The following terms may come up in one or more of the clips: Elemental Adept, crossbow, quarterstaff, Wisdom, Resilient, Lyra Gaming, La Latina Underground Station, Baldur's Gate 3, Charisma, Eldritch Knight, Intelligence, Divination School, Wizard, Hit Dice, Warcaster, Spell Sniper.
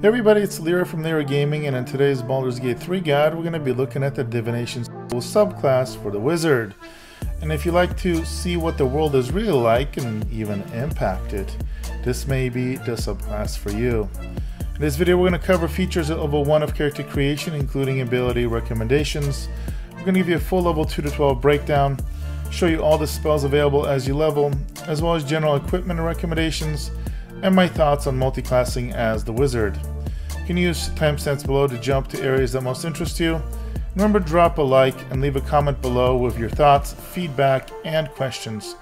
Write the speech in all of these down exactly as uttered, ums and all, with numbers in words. Hey everybody, it's Lyra from Lyra Gaming, and in today's Baldur's Gate three guide, we're going to be looking at the Divination School subclass for the Wizard. And if you like to see what the world is really like and even impact it, this may be the subclass for you. In this video, we're going to cover features at level one of character creation, including ability recommendations. We're going to give you a full level two to twelve breakdown, show you all the spells available as you level, as well as general equipment recommendations, and my thoughts on multiclassing as the Wizard. You can use timestamps below to jump to areas that most interest you. Remember, drop a like and leave a comment below with your thoughts, feedback, and questions.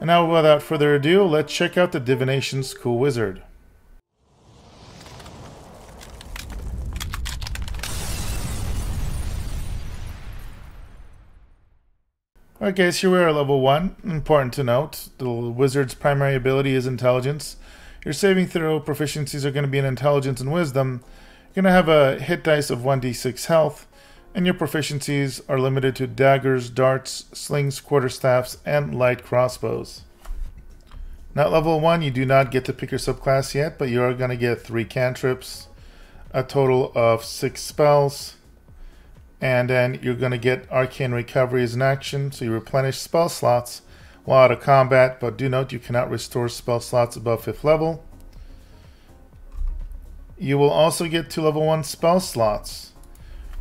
And now, without further ado, let's check out the Divination School Wizard. Alright guys, here we are at level one. Important to note, the Wizard's primary ability is Intelligence. Your saving throw proficiencies are going to be in Intelligence and Wisdom. You're going to have a hit dice of one d six health, and your proficiencies are limited to daggers, darts, slings, quarterstaffs, and light crossbows. Now at level one, you do not get to pick your subclass yet, but you are going to get three cantrips, a total of six spells, and then you're going to get Arcane Recovery as an action, so you replenish spell slots while out of combat, but do note you cannot restore spell slots above fifth level. You will also get two level one spell slots.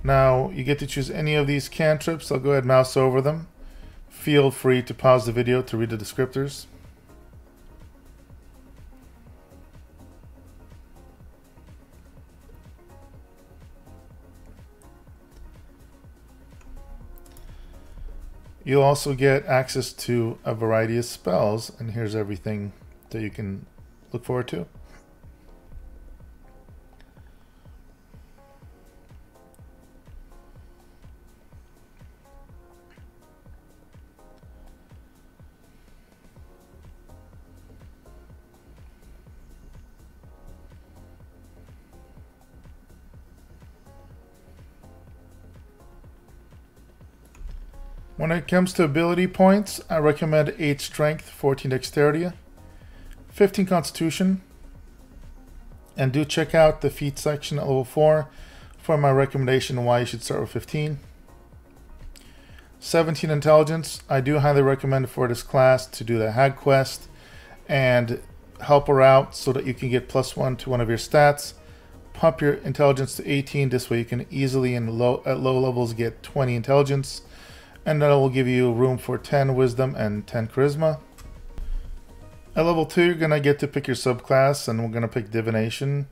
Now you get to choose any of these cantrips. I'll go ahead and mouse over them. Feel free to pause the video to read the descriptors. You'll also get access to a variety of spells, and here's everything that you can look forward to. When it comes to ability points, I recommend eight strength, fourteen dexterity, fifteen constitution, and do check out the feat section at level four for my recommendation on why you should start with fifteen. seventeen intelligence, I do highly recommend for this class to do the hag quest and help her out so that you can get plus one to one of your stats. Pump your intelligence to eighteen, this way you can easily in low, at low levels get twenty intelligence. And that will give you room for ten wisdom and ten charisma. At level two, you're going to get to pick your subclass, and we're going to pick divination.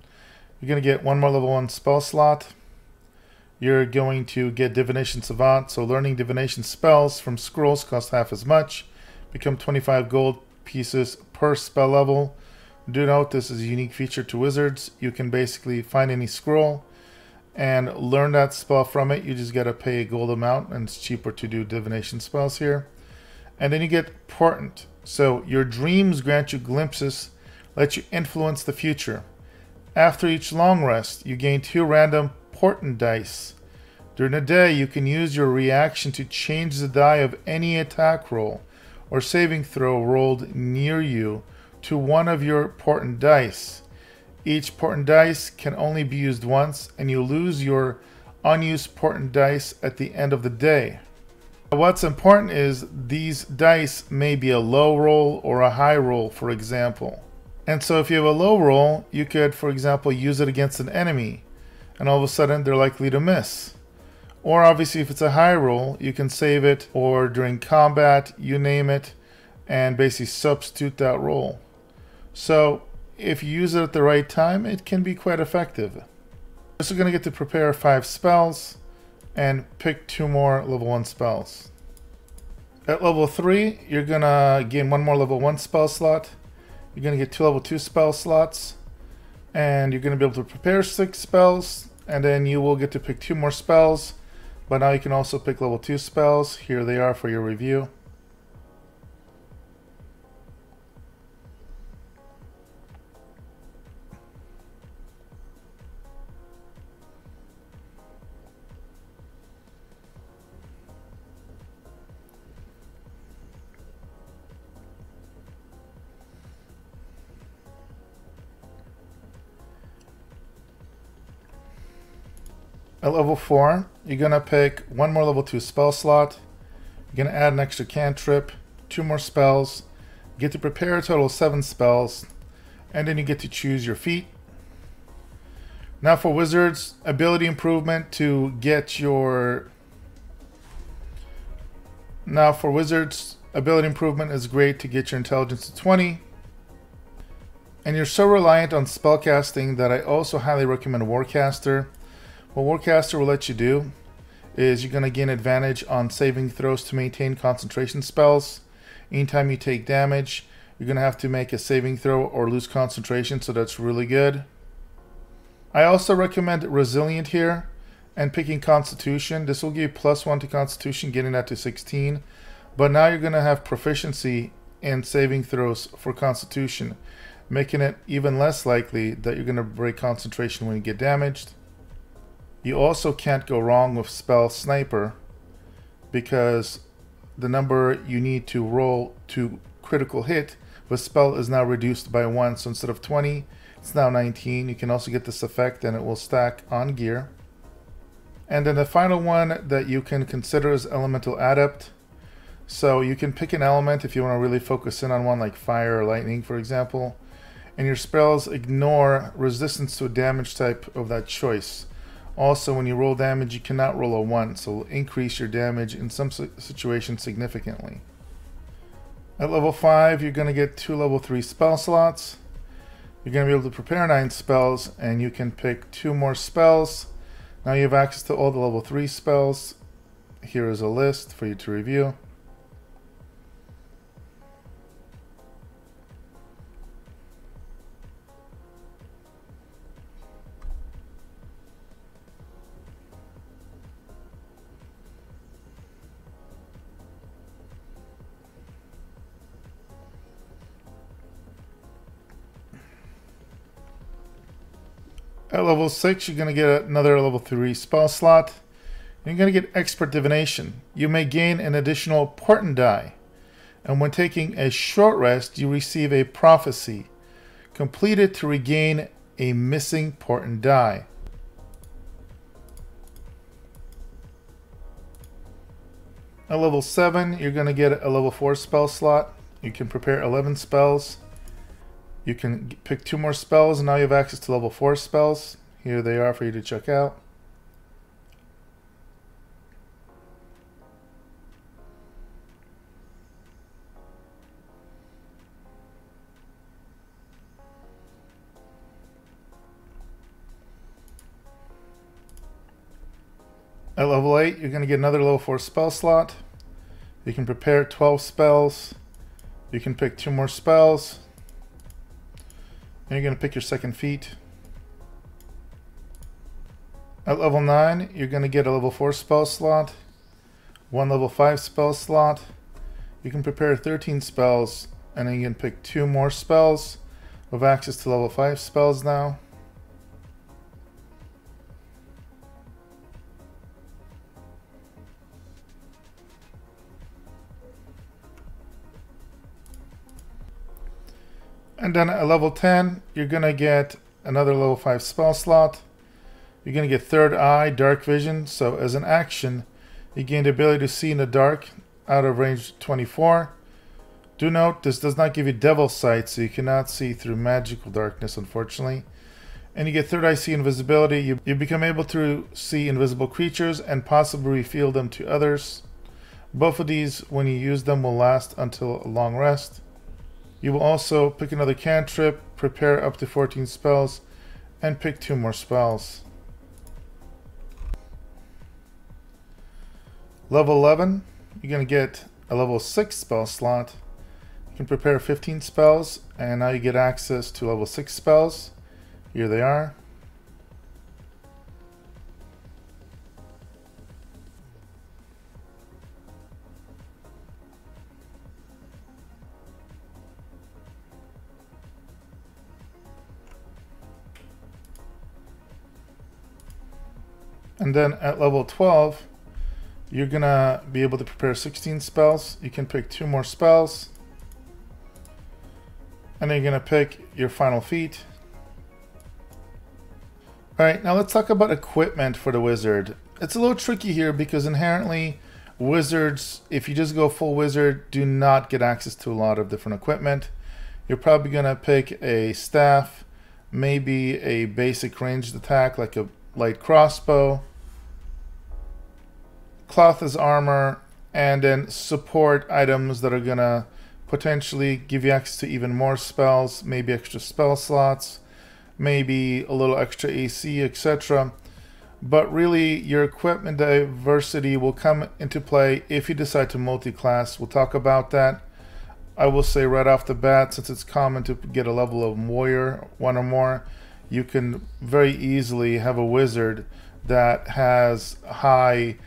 You're going to get one more level one spell slot. You're going to get divination savant, so learning divination spells from scrolls costs half as much. Become twenty-five gold pieces per spell level. Do note this is a unique feature to wizards. You can basically find any scroll and learn that spell from it. You just got to pay a gold amount, and it's cheaper to do divination spells here. And then you get portent. So your dreams grant you glimpses, let you influence the future. After each long rest, you gain two random portent dice. During the day, you can use your reaction to change the die of any attack roll or saving throw rolled near you to one of your portent dice. Each portent dice can only be used once, and you lose your unused portent dice at the end of the day. What's important is these dice may be a low roll or a high roll, for example. And so if you have a low roll, you could, for example, use it against an enemy, and all of a sudden they're likely to miss. Or obviously if it's a high roll, you can save it, or during combat, you name it, and basically substitute that roll. So if you use it at the right time, it can be quite effective. We're also going to get to prepare five spells and pick two more level one spells. At level three, you're going to gain one more level one spell slot. You're going to get two level two spell slots, and you're going to be able to prepare six spells, and then you will get to pick two more spells, but now you can also pick level two spells. Here they are for your review. At level four, you're going to pick one more level two spell slot. You're going to add an extra cantrip, two more spells. You get to prepare a total of seven spells. And then you get to choose your feat. Now for Wizards, ability improvement to get your... Now for Wizards, ability improvement is great to get your Intelligence to twenty. And you're so reliant on spellcasting that I also highly recommend Warcaster. What Warcaster will let you do is you're going to gain advantage on saving throws to maintain concentration spells. Anytime you take damage, you're going to have to make a saving throw or lose concentration, so that's really good. I also recommend Resilient here and picking Constitution. This will give you plus one to Constitution, getting that to sixteen. But now you're going to have proficiency in saving throws for Constitution, making it even less likely that you're going to break concentration when you get damaged. You also can't go wrong with Spell Sniper because the number you need to roll to critical hit with Spell is now reduced by one. So instead of twenty, it's now nineteen. You can also get this effect and it will stack on gear. And then the final one that you can consider is Elemental Adept. So you can pick an element if you want to really focus in on one, like fire or lightning, for example. And your spells ignore resistance to a damage type of that choice. Also, when you roll damage, you cannot roll a one, so it'll increase your damage in some situations significantly. At level five, you're going to get two level three spell slots. You're going to be able to prepare nine spells, and you can pick two more spells. Now you have access to all the level three spells. Here is a list for you to review. At level six, you're going to get another level three spell slot. You're going to get Expert Divination. You may gain an additional portent die. And when taking a short rest, you receive a prophecy. Complete it to regain a missing portent die. At level seven, you're going to get a level four spell slot. You can prepare eleven spells. You can pick two more spells, and now you have access to level four spells. Here they are for you to check out. At level eight, you're going to get another level four spell slot. You can prepare twelve spells. You can pick two more spells. And you're going to pick your second feat. At level nine, you're going to get a level four spell slot, one level five spell slot. You can prepare thirteen spells, and then you can pick two more spells. We have access to level five spells now. And then at level ten, you're going to get another level five spell slot. You're going to get Third Eye, Dark Vision. So as an action, you gain the ability to see in the dark out of range twenty-four. Do note, this does not give you Devil Sight, so you cannot see through magical darkness, unfortunately. And you get Third Eye See Invisibility. You, you become able to see invisible creatures and possibly reveal them to others. Both of these, when you use them, will last until a long rest. You will also pick another cantrip, prepare up to fourteen spells, and pick two more spells. Level eleven, you're going to get a level six spell slot. You can prepare fifteen spells, and now you get access to level six spells. Here they are. And then at level twelve, you're going to be able to prepare sixteen spells. You can pick two more spells. And then you're going to pick your final feat. Alright, now let's talk about equipment for the wizard. It's a little tricky here because inherently wizards, if you just go full wizard, do not get access to a lot of different equipment. You're probably going to pick a staff, maybe a basic ranged attack like a light crossbow, cloth as armor, and then support items that are going to potentially give you access to even more spells, maybe extra spell slots, maybe a little extra A C, et cetera. But really, your equipment diversity will come into play if you decide to multi-class. We'll talk about that. I will say right off the bat, since it's common to get a level of warrior, one or more, you can very easily have a wizard that has high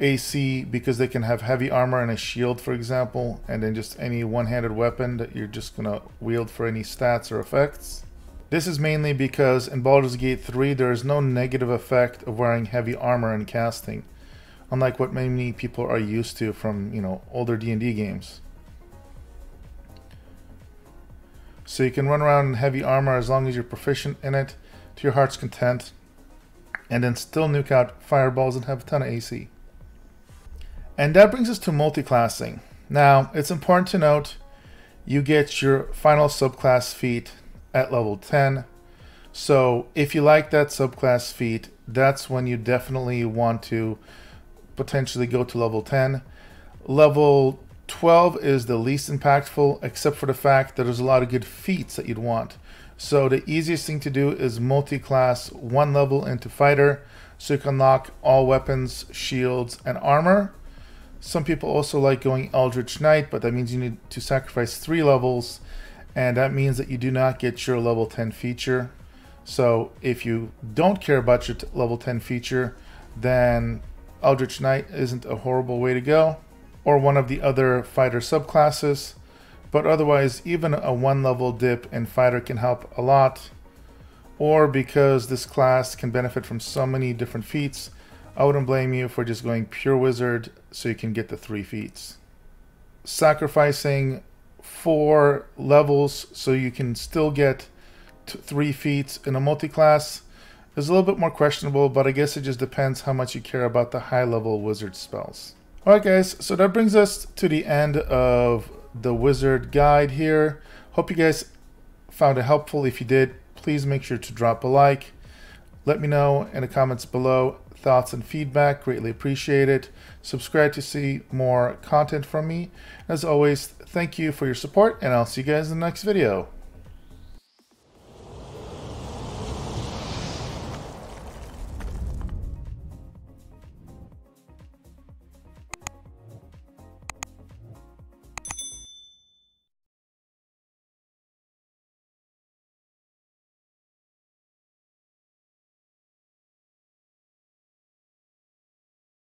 A C because they can have heavy armor and a shield, for example, and then just any one-handed weapon that you're just going to wield for any stats or effects. This is mainly because in Baldur's Gate three there is no negative effect of wearing heavy armor and casting, unlike what many people are used to from, you know, older D and D games. So you can run around in heavy armor as long as you're proficient in it to your heart's content, and then still nuke out fireballs and have a ton of A C. And that brings us to multiclassing. Now, it's important to note you get your final subclass feat at level ten. So if you like that subclass feat, that's when you definitely want to potentially go to level ten. Level twelve is the least impactful, except for the fact that there's a lot of good feats that you'd want. So the easiest thing to do is multi-class one level into fighter, so you can unlock all weapons, shields, and armor. Some people also like going Eldritch Knight, but that means you need to sacrifice three levels. And that means that you do not get your level ten feature. So if you don't care about your level ten feature, then Eldritch Knight isn't a horrible way to go, or one of the other fighter subclasses. But otherwise, even a one level dip in fighter can help a lot. Or because this class can benefit from so many different feats, I wouldn't blame you for just going pure wizard so you can get the three feats. Sacrificing four levels so you can still get t three feats in a multi-class is a little bit more questionable, but I guess it just depends how much you care about the high level wizard spells. Alright guys, so that brings us to the end of the wizard guide here. Hope you guys found it helpful. If you did, please make sure to drop a like. Let me know in the comments below thoughts and feedback, greatly appreciate it. Subscribe to see more content from me. As always, thank you for your support, and I'll see you guys in the next video.